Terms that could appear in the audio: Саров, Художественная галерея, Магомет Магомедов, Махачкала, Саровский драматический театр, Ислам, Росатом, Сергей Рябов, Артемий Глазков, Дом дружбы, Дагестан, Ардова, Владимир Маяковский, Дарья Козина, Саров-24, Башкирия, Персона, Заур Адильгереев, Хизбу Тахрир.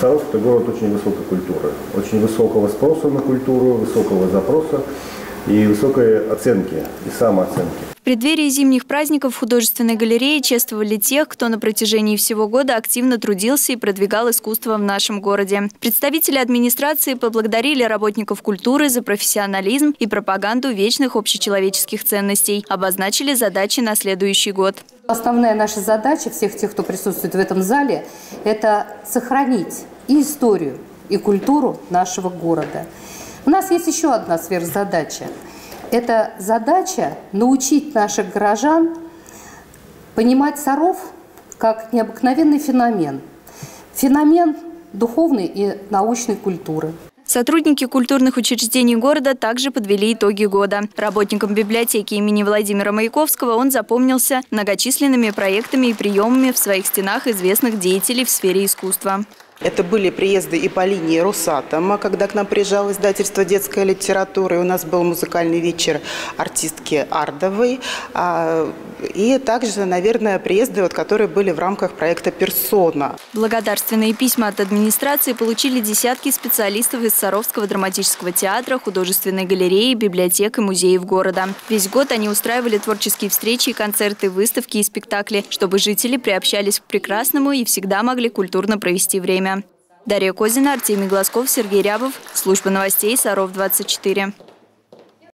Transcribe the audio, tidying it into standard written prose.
Саров – это город очень высокой культуры, очень высокого спроса на культуру, высокого запроса и высокой оценки, и самооценки. В преддверии зимних праздников в художественной галерее чествовали тех, кто на протяжении всего года активно трудился и продвигал искусство в нашем городе. Представители администрации поблагодарили работников культуры за профессионализм и пропаганду вечных общечеловеческих ценностей, обозначили задачи на следующий год. Основная наша задача всех тех, кто присутствует в этом зале, это сохранить и историю, и культуру нашего города. У нас есть еще одна сверхзадача. Это задача научить наших горожан понимать Саров как необыкновенный феномен. Феномен духовной и научной культуры. Сотрудники культурных учреждений города также подвели итоги года. Работникам библиотеки имени Владимира Маяковского он запомнился многочисленными проектами и приемами в своих стенах известных деятелей в сфере искусства. Это были приезды и по линии Росатома, когда к нам приезжало издательство детской литературы. У нас был музыкальный вечер артистки Ардовой. И также, наверное, приезды, которые были в рамках проекта «Персона». Благодарственные письма от администрации получили десятки специалистов из Саровского драматического театра, художественной галереи, библиотек и музеев города. Весь год они устраивали творческие встречи, концерты, выставки и спектакли, чтобы жители приобщались к прекрасному и всегда могли культурно провести время. Дарья Козина, Артемий Глазков, Сергей Рябов. Служба новостей «Саров-24».